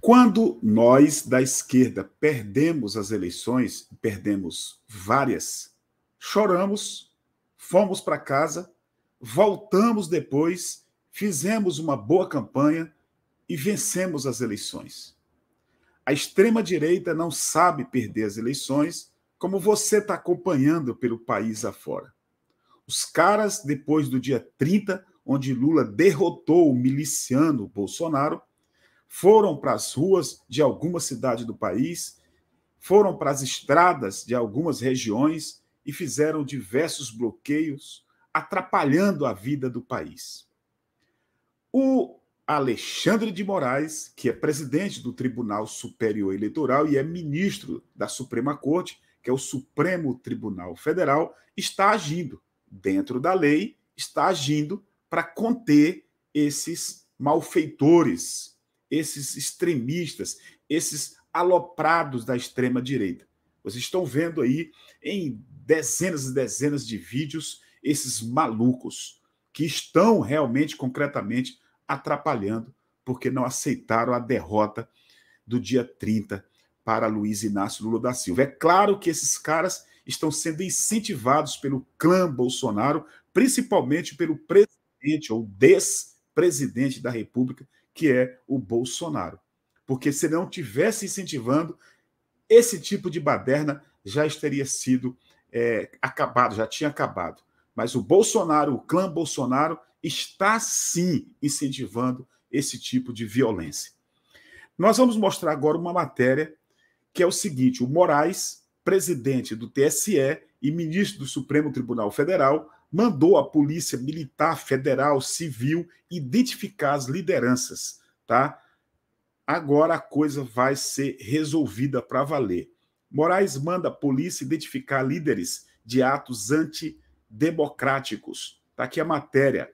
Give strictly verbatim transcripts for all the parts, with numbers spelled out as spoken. Quando nós, da esquerda, perdemos as eleições, perdemos várias, choramos, fomos para casa, voltamos depois, fizemos uma boa campanha e vencemos as eleições. A extrema-direita não sabe perder as eleições, como você está acompanhando pelo país afora. Os caras, depois do dia trinta, onde Lula derrotou o miliciano Bolsonaro, foram para as ruas de alguma cidade do país, foram para as estradas de algumas regiões e fizeram diversos bloqueios, atrapalhando a vida do país. O Alexandre de Moraes, que é presidente do Tribunal Superior Eleitoral e é ministro da Suprema Corte, que é o Supremo Tribunal Federal, está agindo dentro da lei, está agindo para conter esses malfeitores, esses extremistas, esses aloprados da extrema-direita. Vocês estão vendo aí em dezenas e dezenas de vídeos esses malucos que estão realmente, concretamente, atrapalhando, porque não aceitaram a derrota do dia trinta para Luiz Inácio Lula da Silva. É claro que esses caras estão sendo incentivados pelo clã Bolsonaro, principalmente pelo presidente ou despresidente da República, que é o Bolsonaro. Porque se não tivesse incentivando, esse tipo de baderna já teria sido é, acabado, já tinha acabado. Mas o Bolsonaro, o clã Bolsonaro, está sim incentivando esse tipo de violência. Nós vamos mostrar agora uma matéria que é o seguinte: o Moraes, presidente do T S E e ministro do Supremo Tribunal Federal, mandou a Polícia Militar Federal Civil identificar as lideranças, tá? Agora a coisa vai ser resolvida para valer. Moraes manda a polícia identificar líderes de atos antidemocráticos. Está aqui a matéria.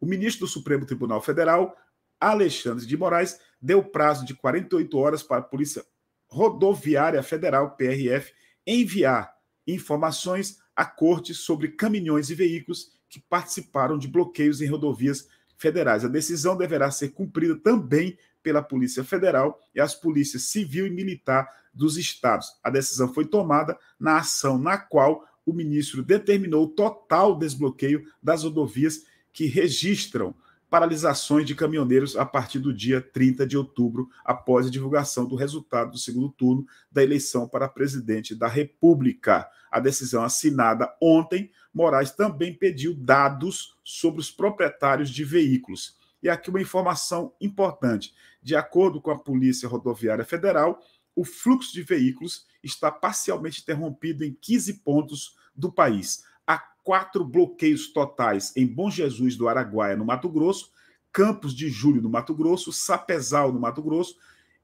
O ministro do Supremo Tribunal Federal, Alexandre de Moraes, deu prazo de quarenta e oito horas para a Polícia Rodoviária Federal, P R F, enviar informações à corte sobre caminhões e veículos que participaram de bloqueios em rodovias federais. A decisão deverá ser cumprida também pela Polícia Federal e as polícias civil e militar dos estados. A decisão foi tomada na ação na qual o ministro determinou o total desbloqueio das rodovias que registram paralisações de caminhoneiros a partir do dia trinta de outubro, após a divulgação do resultado do segundo turno da eleição para presidente da República. A decisão assinada ontem, Moraes também pediu dados sobre os proprietários de veículos. E aqui uma informação importante. De acordo com a Polícia Rodoviária Federal, o fluxo de veículos está parcialmente interrompido em quinze pontos do país. Há quatro bloqueios totais em Bom Jesus do Araguaia, no Mato Grosso, Campos de Júlio, no Mato Grosso, Sapezal, no Mato Grosso,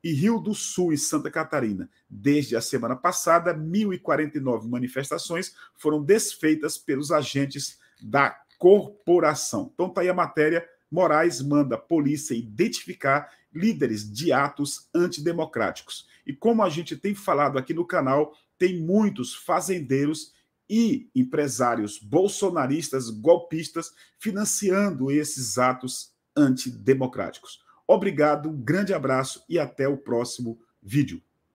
e Rio do Sul, em Santa Catarina. Desde a semana passada, mil e quarenta e nove manifestações foram desfeitas pelos agentes da corporação. Então está aí a matéria. Moraes manda a polícia identificar líderes de atos antidemocráticos. E como a gente tem falado aqui no canal, tem muitos fazendeiros e empresários bolsonaristas, golpistas, financiando esses atos antidemocráticos. Obrigado, um grande abraço e até o próximo vídeo.